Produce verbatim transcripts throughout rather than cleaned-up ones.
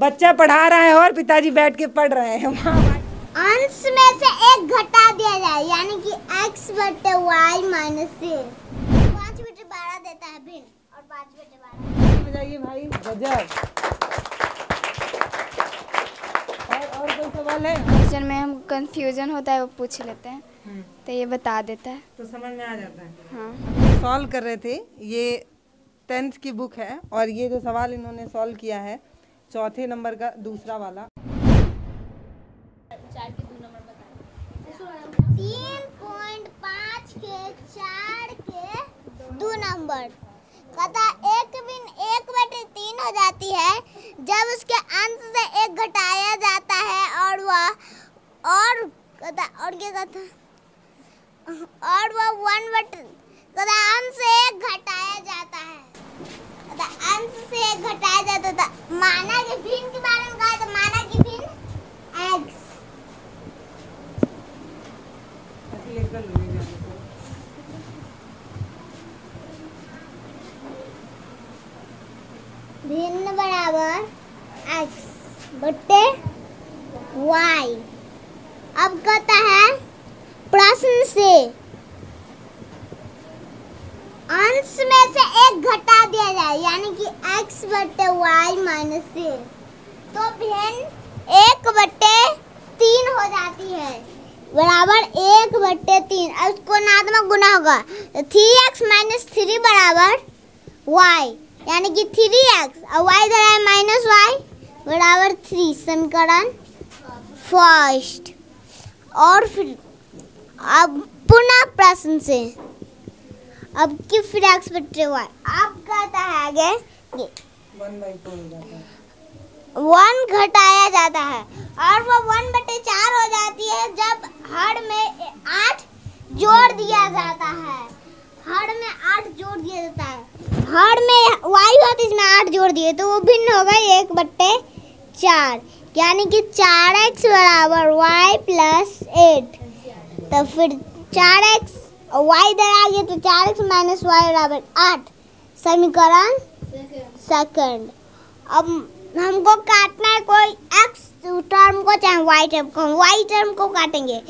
बच्चा पढ़ा रहा है और पिताजी बैठ के पढ़ रहे हैं। अंश में से एक घटा दिया जाए यानी कि x बटे y माइनस c। पाँच बटे बारह देता है भिन्न और पाँच बटे बारह। समझ आइए भाई, गजब। और और कोई सवाल है? क्वेश्चन में हम कंफ्यूजन होता है वो पूछ लेते हैं तो ये बता देता है तो समझ में आ जाता है। हाँ, सॉल्व कर रहे थे, ये टेंथ की बुक है और ये जो सवाल इन्होंने सॉल्व किया है चौथे नंबर का दूसरा वाला। चार के दो नंबर बताएं। तीन पॉइंट पाँच के चार के दो नंबर कथा एक बिन एक बटे तीन हो जाती है जब उसके अंश से एक घटाया जाता है और वह और कथा और क्या कथा और वह वन बटे कथा अंश से एक घटाया जाता है। अंश से घटाया जाता था। माना कि भिन्न के बारे में कहा तो माना कि भिन्न x। भिन्न बराबर x बटे y। अब कहता है प्रश्न से अंश में से एक घटा दिया जाए यानी कि x बटे y माइनस c तो भिन्न एक बटे तीन हो जाती है बराबर एक बटे तीन। अब इसको नात्मक गुना होगा तो थ्री एक्स माइनस थ्री बराबर y यानी कि थ्री एक्स और वाई इधर है माइनस वाई बराबर थ्री। समीकरण फर्स्ट। और फिर अब पुनः प्रश्न से अब कि फिर एक्स बटे वाई आप कहता है आगे ये वन घटाया जाता है और वो वन बटे चार हो जाती है जब हर में आठ जोड़ दिया जाता है। हर में आठ जोड़ दिया जाता है हर में वाई हुआ तो इसमें आठ जोड़ दिए तो वो भिन्न होगा एक बटे चार यानी कि चार एक्स बराबर वाई प्लस एट। तो फिर चार एक्स और वाई इधर आ गया तो चार एक्स माइनस वाई बराबर आठ। समीकरण सेकंड। अब हमको काटना है कोई एक्स टर्म को चाहे वाई टर्म को। हम वाई टर्म को काटेंगे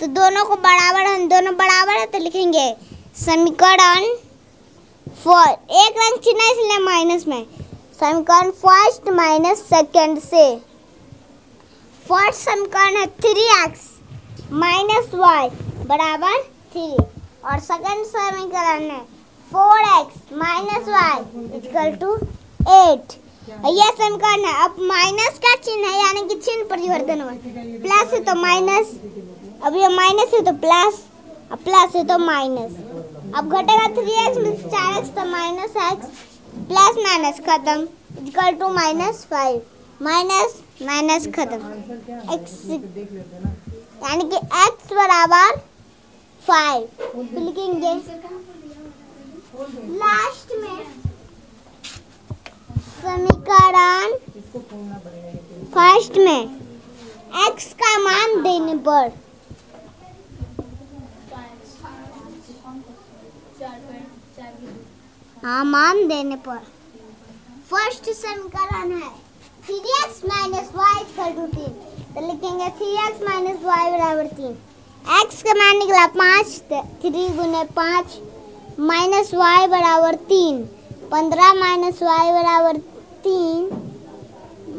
तो दोनों को बराबर हम दोनों बराबर है तो लिखेंगे समीकरण फर्स्ट। एक रंग चिन्ह इसलिए माइनस में। समीकरण फर्स्ट माइनस सेकंड से। फर्स्ट समीकरण है थ्री एक्स माइनस वाई बराबर थ्री और सेकंड समीकरण है four x minus y equal to eight. यह समीकरण है। अब माइनस का चिन्ह है यानी कि चिन्ह परिवर्तन हुआ। प्लस है तो माइनस, अब ये माइनस है तो प्लस और प्लस है तो माइनस। अब घटेगा थ्री एक्स में से चार एक्स तो माइनस एक्स प्लस माइनस खत्म equal to minus five. Minus minus खत्म एक्स यानी कि एक्स बराबर फाइव लिखेंगे। लास्ट में समीकरण फर्स्ट में x का मान देने पर हाँ मान देने पर फर्स्ट समीकरण है three x minus y equal to तीन तो लिखेंगे थ्री एक्स माइनस वाई बराबर तीन। एक्स का मान निकला पाँच थ्री गुने पाँच माइनस वाई बराबर तीन पंद्रह माइनस वाई बराबर तीन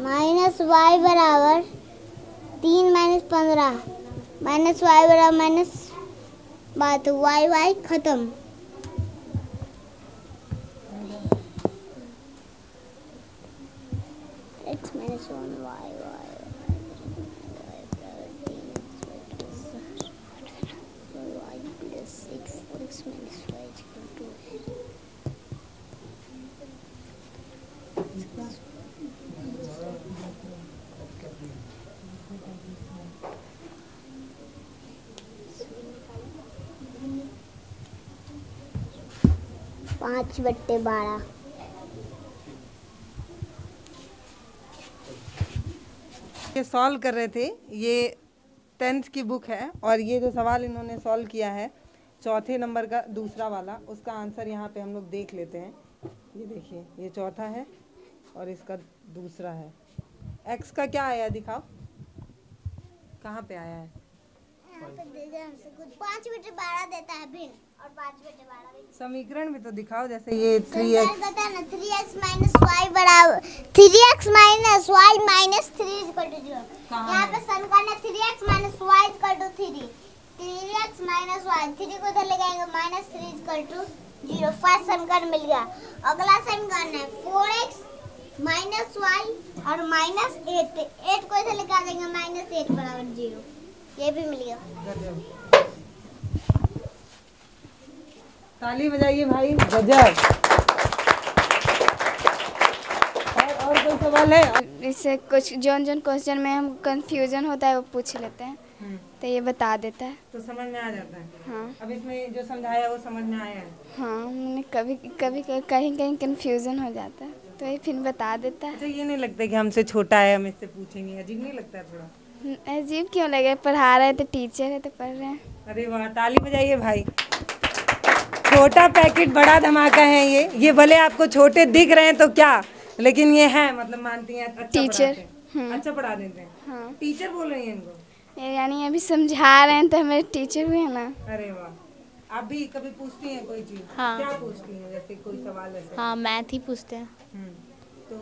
माइनस वाई बराबर तीन माइनस पंद्रह माइनस वाई बराबर माइनस बात वाई वाई खत्म। X minus one y y पाँच बट्टे बारह। ये सॉल्व कर रहे थे, ये टेंथ की बुक है और ये जो सवाल इन्होंने सॉल्व किया है चौथे नंबर का दूसरा वाला उसका आंसर यहाँ पे हम लोग देख लेते हैं। ये देखिए, ये चौथा है और इसका दूसरा है। एक्स का क्या आया दिखाओ, कहाँ पे आया है? यहाँ पे दे दे हमसे कुछ। पाँच बेटे बारह देता है भिन्न, और पाँच बेटे बारह। समीकरण भी तो दिखाओ, जैसे ये थ्री एक्स बता ना, थ्री एक्स माइनस वाई बराबर three x minus y minus three equal to zero. यहाँ पे समीकरण है three x minus y equal to three, three x minus y, three को इधर ले जाएंगे minus three equal to zero. First समीकरण मिल गया। अगला समीकरण है फोर एक्स माइनस वाई और माइनस एट, एट को इधर लिखा देंगे माइनस एट बराबर जीरो। ये भी मिल गया। ताली बजाइए भाई, गजब। और और कोई सवाल है? इससे कुछ जौन जौन क्वेश्चन में हम कंफ्यूजन होता है वो पूछ लेते हैं, तो ये बता देता है तो समझ में आ जाता है। हाँ, अब इसमें जो समझाया वो समझ में आया है। हाँ, कभी कभी कहीं कहीं कंफ्यूजन हो जाता है तो ये फिर बता देता है। अच्छा, ये नहीं लगता कि हमसे छोटा है, हम इससे पूछेंगे, अजीब नहीं लगता है थोड़ा? अजीब क्यों लगे, पढ़ा रहे तो टीचर है तो पढ़ रहे हैं। अरे वाह, ताली बजाइए भाई। छोटा पैकेट बड़ा धमाका है ये। ये भले आपको छोटे दिख रहे हैं तो क्या, लेकिन ये है मतलब मानती हैं अच्छा टीचर हैं। अच्छा पढ़ा देते हैं। हाँ, टीचर बोल रही है इनको, यानी अभी समझा रहे हैं तो हमारे टीचर भी है ना। अरे वाह, आप भी कभी पूछती हैं कोई चीज? हाँ। क्या पूछती हैं, जैसे कोई सवाल ऐसे? हाँ, मैथ ही पूछते हैं। तो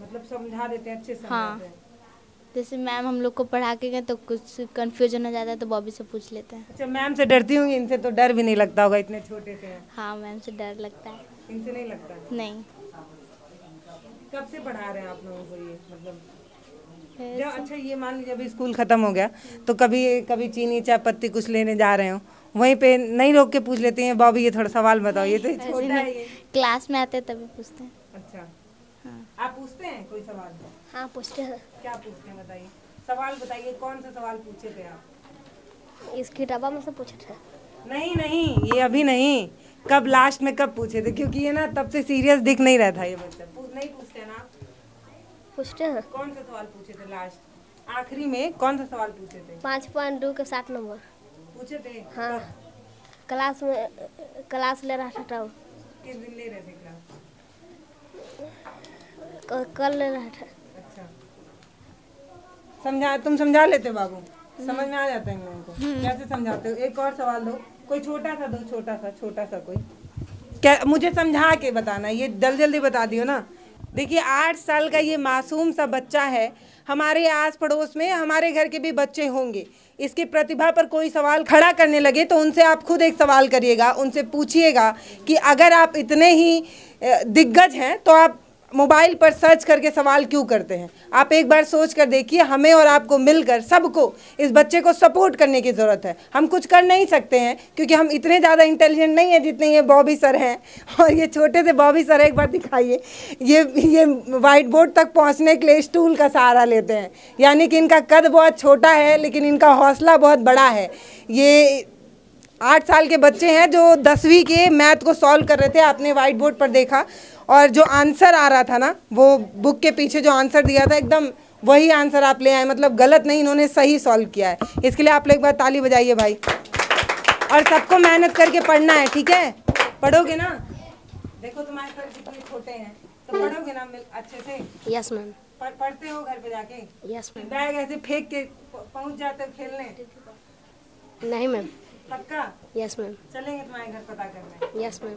मतलब समझा देते हैं, अच्छे समझाते हाँ। हैं। जैसे मैम हम लोग को पढ़ा के गए तो कुछ कंफ्यूजन हो जाता है तो बॉबी से पूछ लेते हैं। अच्छा, मैम से डरती होंगी, इनसे तो डर भी नहीं लगता होगा, इतने छोटे से हैं। हाँ, मैम से डर लगता है, इनसे नहीं लगता। नहीं। कब से पढ़ा रहे हैं आप लोगों को ये, मतलब जब? अच्छा, ये मान लीजिए अभी स्कूल खत्म हो गया तो कभी कभी चीनी चाय पत्ती कुछ लेने जा रहे हो, वहीं पे नहीं रोक के पूछ लेते हैं बॉबी ये थोड़ा सवाल बताओ? ये तो छोटा है, ये क्लास में आते तभी पूछते हैं। अच्छा, हाँ। आप पूछते हैं कोई सवाल? हाँ, पूछते हैं। क्या पूछते हैं बताइए, सवाल बताइए, कौन सा सवाल पूछे थे आप? इसकी डब्बा में से पूछे थे? नहीं नहीं, ये अभी नहीं, कब लास्ट में कब पूछे थे, क्योंकि ये ना तब से सीरियस दिख नहीं रहा था ये बच्चा। नहीं पूछते हैं ना? पूछते हैं। कौन सा सवाल पूछे थे लास्ट, आखिरी में कौन सा सवाल पूछे थे? पाँच पॉइंट दो के सात नंबर पूछे थे। हाँ, क्लास में क्लास ले रहा था। किस दिन ले रहे थे क्लास? कल ले रहा था। अच्छा, समझा तुम समझा लेते बाबू, समझ में आ जाता है लोगों को? कैसे समझाते हो? एक और सवाल दो, कोई छोटा सा दो, छोटा सा छोटा सा कोई, क्या मुझे समझा के बताना, ये जल्दी जल्दी बता दियो ना। देखिए, आठ साल का ये मासूम सा बच्चा है, हमारे आस पड़ोस में हमारे घर के भी बच्चे होंगे, इसकी प्रतिभा पर कोई सवाल खड़ा करने लगे तो उनसे आप खुद एक सवाल करिएगा, उनसे पूछिएगा कि अगर आप इतने ही दिग्गज हैं तो आप मोबाइल पर सर्च करके सवाल क्यों करते हैं। आप एक बार सोच कर देखिए, हमें और आपको मिलकर सबको इस बच्चे को सपोर्ट करने की ज़रूरत है। हम कुछ कर नहीं सकते हैं क्योंकि हम इतने ज़्यादा इंटेलिजेंट नहीं हैं जितने ये बॉबी सर हैं, और ये छोटे से बॉबी सर एक बार दिखाइए, ये ये वाइट बोर्ड तक पहुँचने के लिए स्टूल का सहारा लेते हैं, यानी कि इनका कद बहुत छोटा है लेकिन इनका हौसला बहुत बड़ा है। ये आठ साल के बच्चे हैं जो दसवीं के मैथ को सॉल्व कर रहे थे, आपने वाइट बोर्ड पर देखा, और जो आंसर आ रहा था ना, वो बुक के पीछे जो आंसर दिया था एकदम वही आंसर आप ले आए, मतलब गलत नहीं, इन्होंने सही सॉल्व किया है। इसके लिए आप लोग एक बार ताली बजाइए भाई। और सबको मेहनत करके पढ़ना है, ठीक है? पढ़ोगे ना? देखो तुम्हारे सर कितने छोटे हैं, तो पढ़ोगे ना अच्छे से? Yes ma'am. पर पढ़ते हो घर पे जाके? Yes ma'am. बैग ऐसे फेंक के पहुँच जाते खेलने? नहीं मैम। पक्का? Yes ma'am. चलेंगे तुम्हारे घर पता करने? Yes ma'am.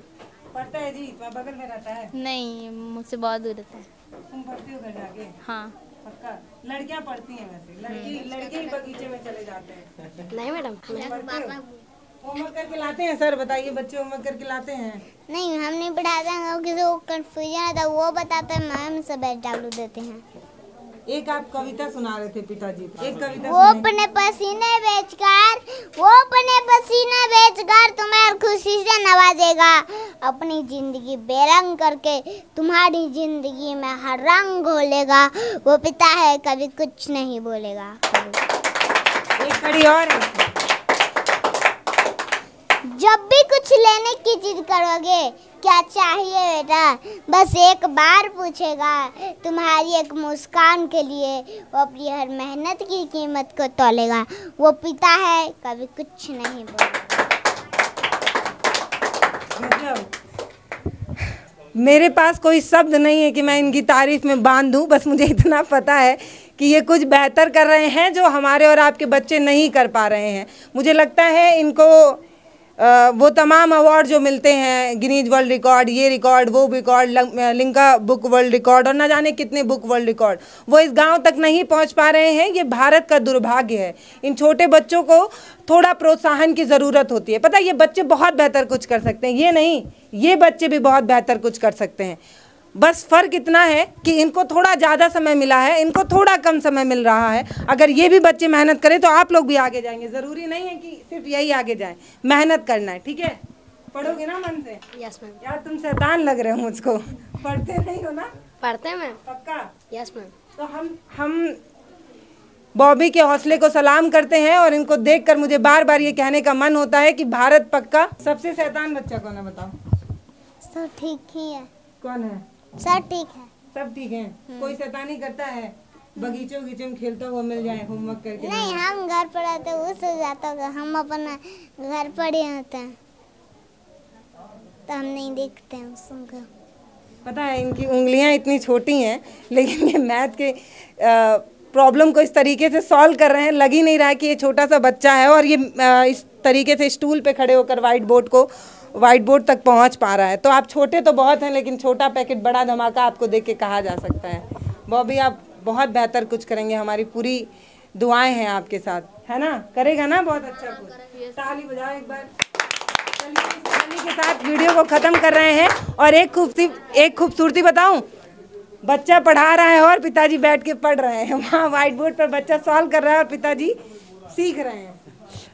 पढ़ता है जी? बगल में रहता है? नहीं, मुझसे बहुत दूर रहता है। तुम पढ़ती हो घर जाके? हाँ, पक्का? लड़कियाँ पढ़ती हैं वैसे, लड़की लड़के ही बगीचे में चले जाते हैं। नहीं मैडम, होमवर्क करके लाते हैं सर? बताइए, बच्चे होमवर्क करके लाते हैं? नहीं, हम नहीं पढ़ाते हैं, किसी को कन्फ्यूजन आता है वो बताते हैं, मैम सब डालू देते हैं। एक आप कविता सुना रहे थे पिताजी, एक कविता। वो अपने पसीने बेचकर, वो अपने पसीने बेचकर तुम्हें खुशी से नवाजेगा, अपनी जिंदगी बेरंग करके तुम्हारी जिंदगी में हर रंग घोलेगा, वो पिता है कभी कुछ नहीं बोलेगा। एक कड़ी और है। जब भी कुछ लेने की जिद करोगे, क्या चाहिए बेटा, बस एक बार पूछेगा, तुम्हारी एक मुस्कान के लिए वो अपनी हर मेहनत की कीमत को तोलेगा, वो पिता है कभी कुछ नहीं बोलेगा। मेरे पास कोई शब्द नहीं है कि मैं इनकी तारीफ में बांध दूँ, बस मुझे इतना पता है कि ये कुछ बेहतर कर रहे हैं जो हमारे और आपके बच्चे नहीं कर पा रहे हैं। मुझे लगता है इनको आ, वो तमाम अवार्ड जो मिलते हैं, गिनीज वर्ल्ड रिकॉर्ड, ये रिकॉर्ड, वो रिकॉर्ड, लिंका बुक वर्ल्ड रिकॉर्ड और ना जाने कितने बुक वर्ल्ड रिकॉर्ड, वो इस गांव तक नहीं पहुंच पा रहे हैं। ये भारत का दुर्भाग्य है। इन छोटे बच्चों को थोड़ा प्रोत्साहन की ज़रूरत होती है। पता है ये बच्चे बहुत बेहतर कुछ कर सकते हैं, ये नहीं, ये बच्चे भी बहुत बेहतर कुछ कर सकते हैं। बस फ़र्क इतना है कि इनको थोड़ा ज़्यादा समय मिला है, इनको थोड़ा कम समय मिल रहा है। अगर ये भी बच्चे मेहनत करें तो आप लोग भी आगे जाएंगे। ज़रूरी नहीं है कि सिर्फ यही आगे जाएं, मेहनत करना है। ठीक है, पढ़ोगे ना मन से? Yes ma'am. यार तुम शैतान लग रहे हो मुझको, पढ़ते नहीं हो ना? पढ़ते मैम। पक्का? Yes ma'am. तो हम हम बॉबी के हौसले को सलाम करते हैं और इनको देखकर मुझे बार बार ये कहने का मन होता है कि भारत पक्का। सबसे शैतान बच्चा कौन है बताओ? ठीक ही है। कौन है? सब ठीक है। सब ठीक है। कोई शैतानी करता है? बगीचे बगीचे में खेलता हुआ मिल जाए होमवर्क करके? नहीं, हम घर पर रहते हैं, उससे जाता होगा। हम अपना घर पर ही होते हैं तो हम नहीं देखते हैं उसको। पता है इनकी उंगलियां इतनी छोटी हैं लेकिन ये मैथ के आ, प्रॉब्लम को इस तरीके से सॉल्व कर रहे हैं, लग ही नहीं रहा है कि ये छोटा सा बच्चा है। और ये आ, इस तरीके से स्टूल पे खड़े होकर व्हाइट बोर्ड को व्हाइट बोर्ड तक पहुंच पा रहा है। तो आप छोटे तो बहुत हैं लेकिन छोटा पैकेट बड़ा धमाका आपको देख के कहा जा सकता है। बॉबी आप बहुत बेहतर कुछ करेंगे, हमारी पूरी दुआएं हैं आपके साथ, है ना? करेगा ना बहुत अच्छा कुछ? ताली बजाओ एक बार। ताली के साथ वीडियो को ख़त्म कर रहे हैं। और एक खूबसूरती एक खूबसूरती बताऊँ, बच्चा पढ़ा रहा है और पिताजी बैठ के पढ़ रहे हैं। वहाँ व्हाइट बोर्ड पर बच्चा सॉल्व कर रहा है और पिताजी सीख रहे हैं।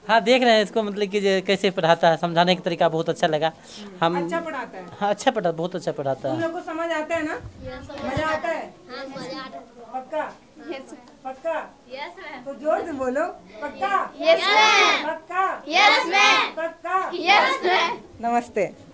हाँ, देख रहे हैं इसको, मतलब कि कैसे पढ़ाता है, समझाने का तरीका बहुत अच्छा लगा। हम अच्छा पढ़ाता है। हाँ, अच्छा पढ़ा, बहुत अच्छा पढ़ाता है। तुम लोगों को समझ आता है ना? मजा आता है? हाँ, मजा आता है। पक्का? Yes ma'am. पक्का? Yes ma'am. तो जोर से बोलो, पक्का? Yes ma'am. पक्का? Yes ma'am. पक्का? Yes ma'am. नमस्ते।